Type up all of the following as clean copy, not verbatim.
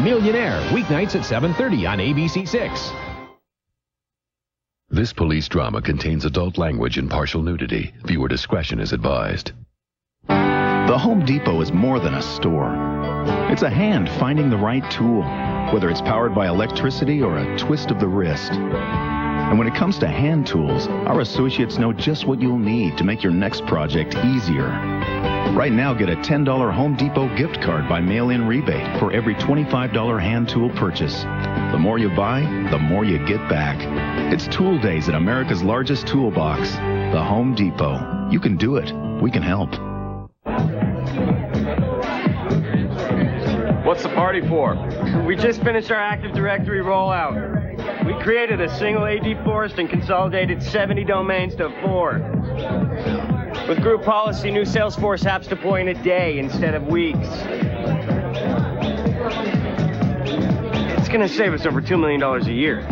a Millionaire, weeknights at 7:30 on ABC6. This police drama contains adult language and partial nudity. Viewer discretion is advised. The Home Depot is more than a store. It's a hand finding the right tool, whether it's powered by electricity or a twist of the wrist. And when it comes to hand tools, our associates know just what you'll need to make your next project easier. Right now, get a $10 Home Depot gift card by mail-in rebate for every $25 hand tool purchase. The more you buy, the more you get back. It's Tool Days at America's largest toolbox, the Home Depot. You can do it. We can help. What's the party for? We just finished our Active Directory rollout. We created a single AD forest and consolidated 70 domains to 4. With group policy, new Salesforce apps deploy in a day instead of weeks. It's going to save us over $2 million a year.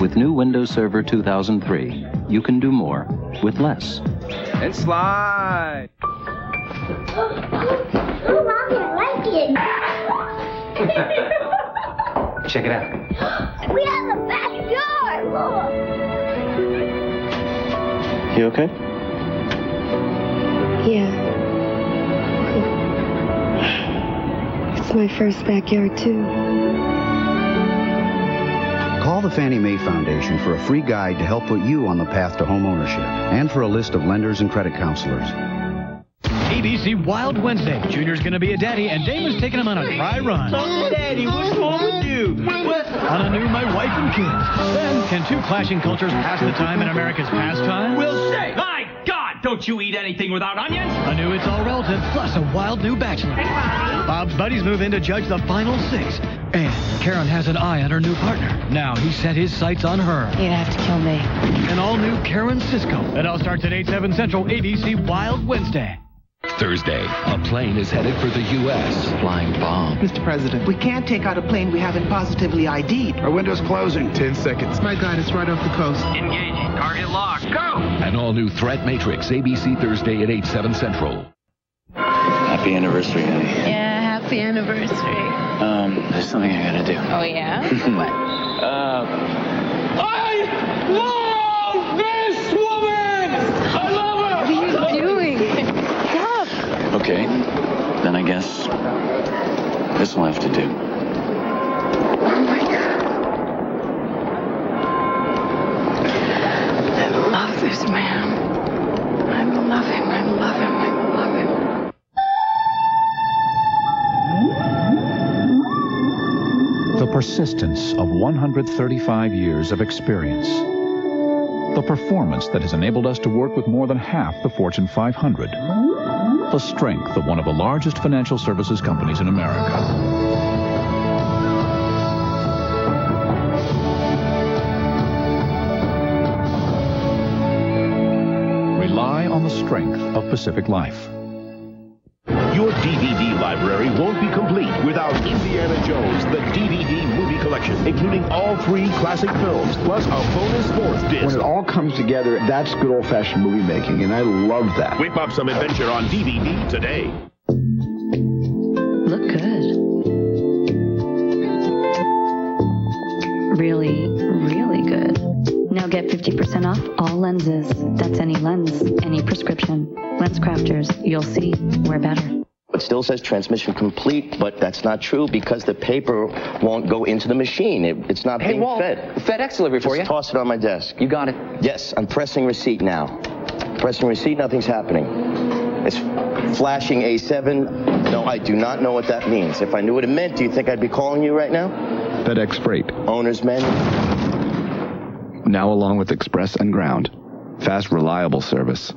With new Windows Server 2003, you can do more with less. And slide. Oh, Mommy, I like it. Check it out. We have a backyard. You okay? Yeah. It's my first backyard, too. Call the Fannie Mae Foundation for a free guide to help put you on the path to home ownership and for a list of lenders and credit counselors. ABC Wild Wednesday. Junior's going to be a daddy, and Dave is taking him on a dry run. Oh, Daddy, what's wrong with you? What? On a new My Wife and Kids. Then, can two clashing cultures pass the time in America's pastime? We'll say, my God, don't you eat anything without onions? A new It's All Relative, plus a wild new Bachelor. Bob's buddies move in to judge the final 6. And Karen has an eye on her new partner. Now he set his sights on her. You'd have to kill me. An all-new Karen Sisco. It all starts at 8, 7 Central, ABC Wild Wednesday. Thursday, a plane is headed for the U.S. Flying bomb. Mr. President, we can't take out a plane we haven't positively ID'd. Our window's closing. 10 seconds. My God, it's right off the coast. Engaging. Target locked. Go! An all-new Threat Matrix, ABC Thursday at 8, 7 Central. Happy anniversary, honey. Yeah, happy anniversary. There's something I gotta do. Oh, yeah? What? I love this woman! I love her! What are you doing? Okay, then I guess this will have to do. Oh my God. I love this man. I love him, I love him, I love him. The persistence of 135 years of experience. The performance that has enabled us to work with more than half the Fortune 500. The strength of one of the largest financial services companies in America. Rely on the strength of Pacific Life. Your DVD library won't be complete without Indiana Jones, the DVD movie collection, including all 3 classic films, plus a bonus 4th disc. When it all comes together, that's good old-fashioned movie making, and I love that. Whip up some adventure on DVD today. Look good. Really, really good. Now get 50% off all lenses. That's any lens, any prescription. LensCrafters, you'll see, we're better. It still says transmission complete, but that's not true because the paper won't go into the machine. It's not being fed. Hey, Walt, FedEx delivery for you. Just toss it on my desk. You got it. Yes, I'm pressing receipt now. Pressing receipt, nothing's happening. It's flashing A7. No, I do not know what that means. If I knew what it meant, do you think I'd be calling you right now? FedEx Freight. Owner's menu. Now along with Express and Ground. Fast, reliable service.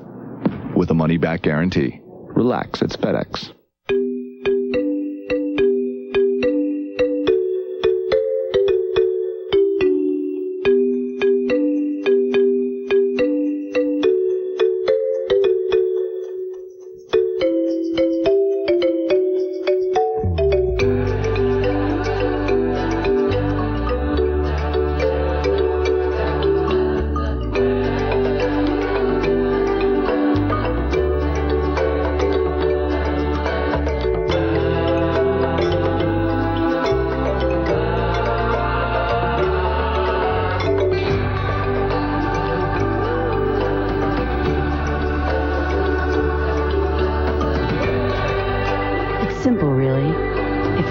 With a money-back guarantee. Relax, it's FedEx.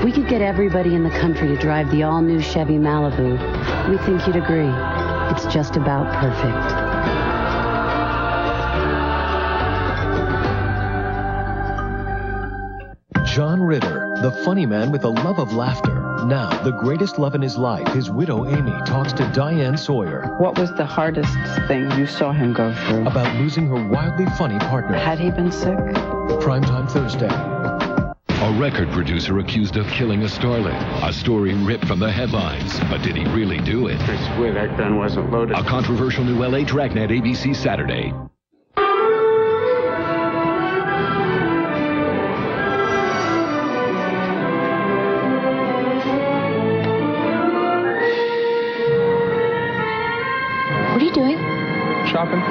We could get everybody in the country to drive the all-new Chevy Malibu. We think you'd agree. It's just about perfect. John Ritter, the funny man with a love of laughter. Now, the greatest love in his life, his widow Amy talks to Diane Sawyer. What was the hardest thing you saw him go through? About losing her wildly funny partner. Had he been sick? Primetime Thursday. A record producer accused of killing a starlet. A story ripped from the headlines. But did he really do it? I swear that gun wasn't loaded. A controversial new L.A. Dragnet, ABC Saturday. What are you doing? Shopping.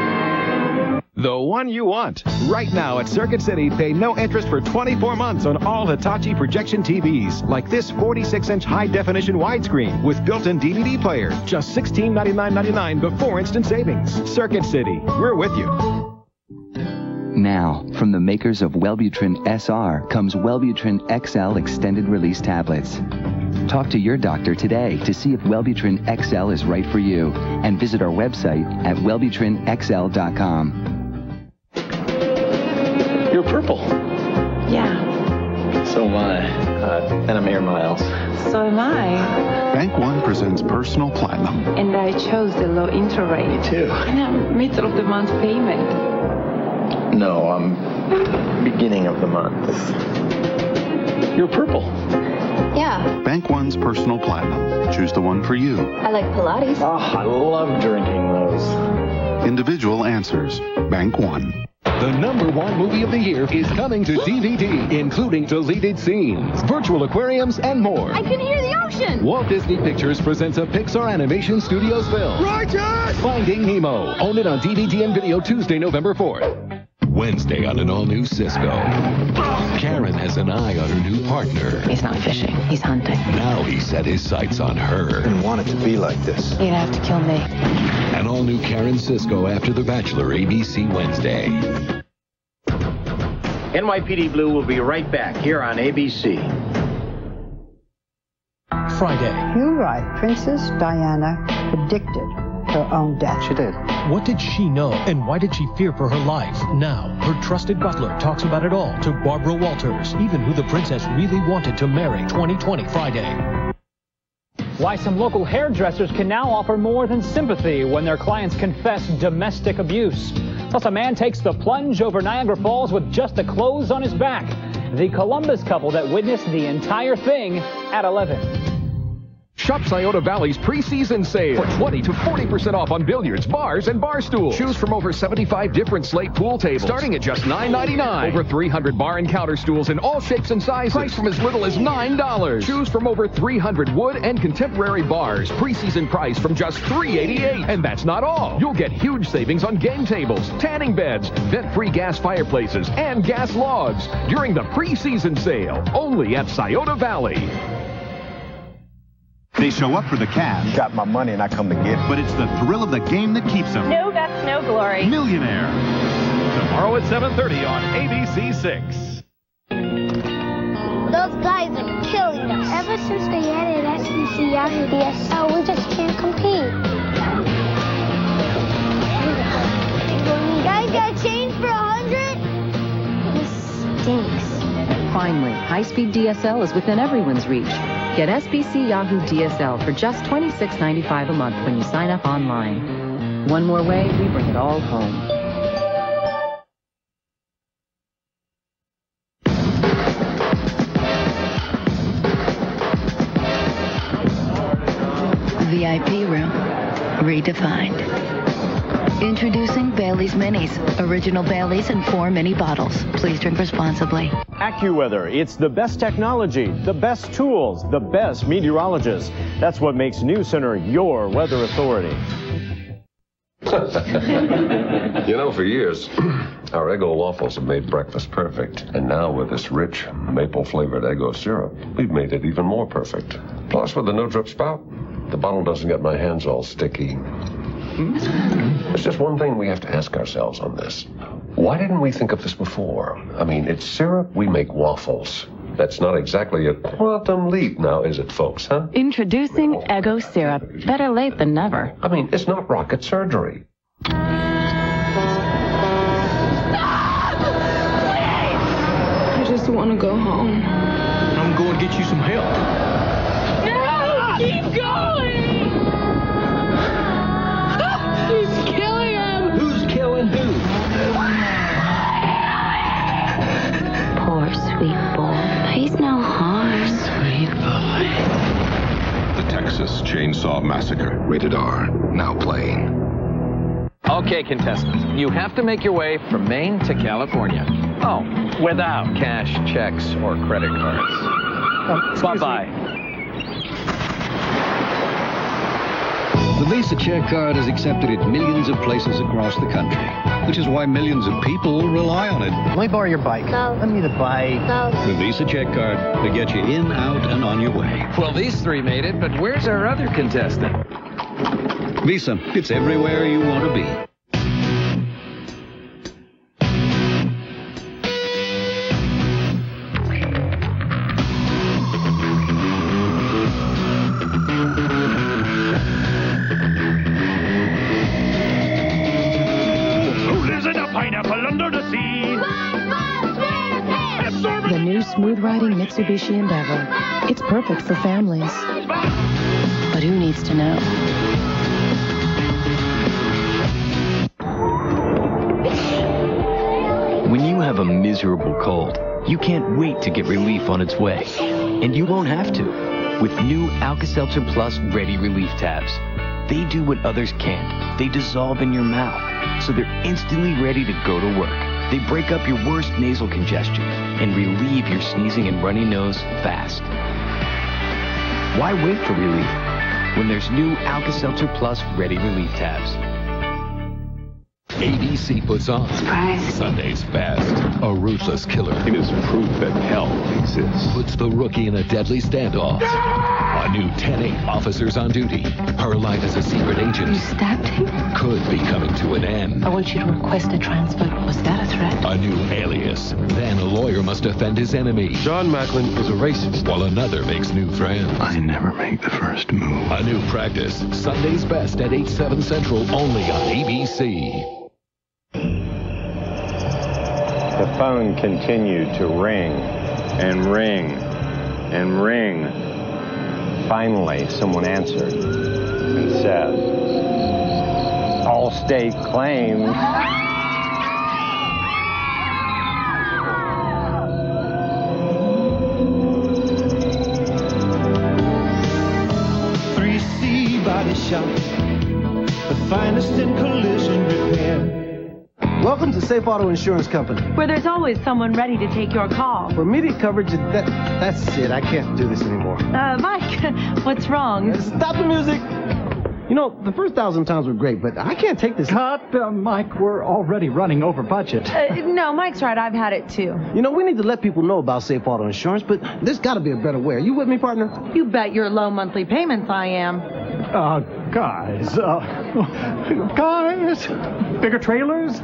The one you want. Right now at Circuit City, pay no interest for 24 months on all Hitachi projection TVs, like this 46-inch high-definition widescreen with built-in DVD player. Just $16.99.99 before instant savings. Circuit City, we're with you. Now, from the makers of Wellbutrin SR comes Wellbutrin XL extended release tablets. Talk to your doctor today to see if Wellbutrin XL is right for you, and visit our website at wellbutrinxl.com. You're purple. Yeah. So am I. And I'm Air Miles. So am I. Bank One presents Personal Platinum. And I chose the low interest rate. Me too. And I'm middle of the month payment. No, I'm beginning of the month. You're purple. Yeah. Bank One's Personal Platinum. Choose the one for you. I like Pilates. Oh, I love drinking those. Individual answers. Bank One. The #1 movie of the year is coming to DVD, including deleted scenes, virtual aquariums, and more. I can hear the ocean! Walt Disney Pictures presents a Pixar Animation Studios film. Righteous! Finding Nemo. Own it on DVD and video Tuesday, November 4th. Wednesday on an all-new Cisco. Karen has an eye on her new partner. He's not fishing. He's hunting. Now he set his sights on her. And wanted to be like this. You'd have to kill me. An all-new Karen Sisco after The Bachelor, ABC Wednesday. NYPD Blue will be right back here on ABC. Friday. You're right. Princess Diana predicted her own death. She did. What did she know, and why did she fear for her life? Now, her trusted butler talks about it all to Barbara Walters, even who the princess really wanted to marry. 2020 Friday. Why some local hairdressers can now offer more than sympathy when their clients confess domestic abuse. Plus, a man takes the plunge over Niagara Falls with just the clothes on his back. The Columbus couple that witnessed the entire thing at 11. Shop Scioto Valley's preseason sale for 20 to 40% off on billiards, bars, and bar stools. Choose from over 75 different slate pool tables, starting at just $9.99. Over 300 bar and counter stools in all shapes and sizes, priced from as little as $9. Choose from over 300 wood and contemporary bars, preseason price from just $3.88. And that's not all. You'll get huge savings on game tables, tanning beds, vent-free gas fireplaces, and gas logs during the preseason sale, only at Scioto Valley. They show up for the cash. Got my money and I come to get it. But it's the thrill of the game that keeps them. No, that's no glory. Millionaire. Tomorrow at 7:30 on ABC6. Those guys are killing us. Ever since they added SBC Yahoo! DSL, we just can't compete. Guys got change for 100? This stinks. Finally, high-speed DSL is within everyone's reach. Get SBC Yahoo! DSL for just $26.95 a month when you sign up online. One more way, we bring it all home. VIP room, redefined. Introducing Bailey's Minis. Original Bailey's in 4 mini bottles. Please drink responsibly. AccuWeather. It's the best technology, the best tools, the best meteorologists. That's what makes News Center your weather authority. You know, for years, our Eggo waffles have made breakfast perfect. And now with this rich, maple-flavored Eggo syrup, we've made it even more perfect. Plus, with the no-drip spout, the bottle doesn't get my hands all sticky. There's just one thing we have to ask ourselves on this. Why didn't we think of this before? I mean, it's syrup, we make waffles. That's not exactly a quantum leap now, is it, folks, huh? Introducing Eggo Syrup. Better late than never. I mean, it's not rocket surgery. Stop! Please! I just want to go home. I'm going to get you some help. No! Keep going! He's killing him! Who's killing who? Poor sweet boy. He's no harm. Sweet boy. The Texas Chainsaw Massacre. Rated R. Now playing. Okay, contestants. You have to make your way from Maine to California. Oh, without cash, checks, or credit cards. Oh, bye-bye. The Visa Check Card is accepted at millions of places across the country, which is why millions of people rely on it. Let me borrow your bike. No. Let me the bike. No. The Visa Check Card to get you in, out, and on your way. Well, these three made it, but where's our other contestant? Visa, it's everywhere you want to be. Smooth-riding Mitsubishi Endeavor. It's perfect for families. But who needs to know? When you have a miserable cold, you can't wait to get relief on its way. And you won't have to with new Alka-Seltzer Plus Ready Relief Tabs. They do what others can't. They dissolve in your mouth, so they're instantly ready to go to work. They break up your worst nasal congestion and relieve your sneezing and runny nose fast. Why wait for relief when there's new Alka-Seltzer Plus Ready Relief Tabs? ABC puts on Surprise. Sunday's Best, a ruthless killer. It is proof that hell exists. Puts the rookie in a deadly standoff. No! A new 10-8 officers on duty. Her life as a secret agent. You stabbed him? Could be coming to an end. I want you to request a transfer. Was that a threat? A new alias. Then a lawyer must defend his enemy. John Macklin is a racist. While another makes new friends. I never make the first move. A new practice. Sunday's Best at 8, 7 Central, only on ABC. The phone continued to ring and ring and ring. Finally, someone answered and said, Allstate claims. Ah! 3C Body Shop, the finest in collision repair. Welcome to Safe Auto Insurance Company, where there's always someone ready to take your call. For immediate coverage, that's it. I can't do this anymore. Mike, what's wrong? Stop the music. You know, the first 1,000 times were great, but I can't take this. Cut, Mike, we're already running over budget. No, Mike's right. I've had it, too. You know, we need to let people know about Safe Auto Insurance, but there's got to be a better way. Are you with me, partner? You bet your low monthly payments I am. Guys, bigger trailers?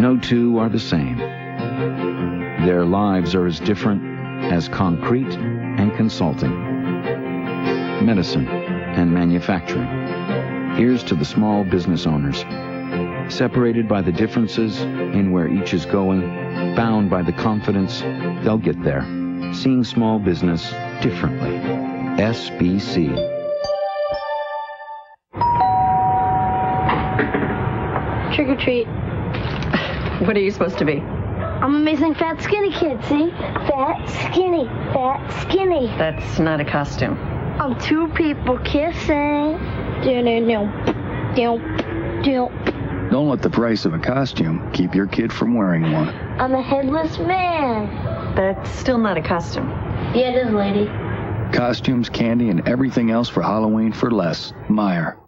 No two are the same. Their lives are as different as concrete and consulting, medicine and manufacturing. Here's to the small business owners, separated by the differences in where each is going, bound by the confidence they'll get there. Seeing small business differently. SBC. Trick or treat. What are you supposed to be? I'm amazing fat skinny kid, see? Fat skinny, fat skinny. That's not a costume. I'm two people kissing. Don't let the price of a costume keep your kid from wearing one. I'm a headless man. That's still not a costume. Yeah, it is, lady. Costumes, candy, and everything else for Halloween for less. Meijer.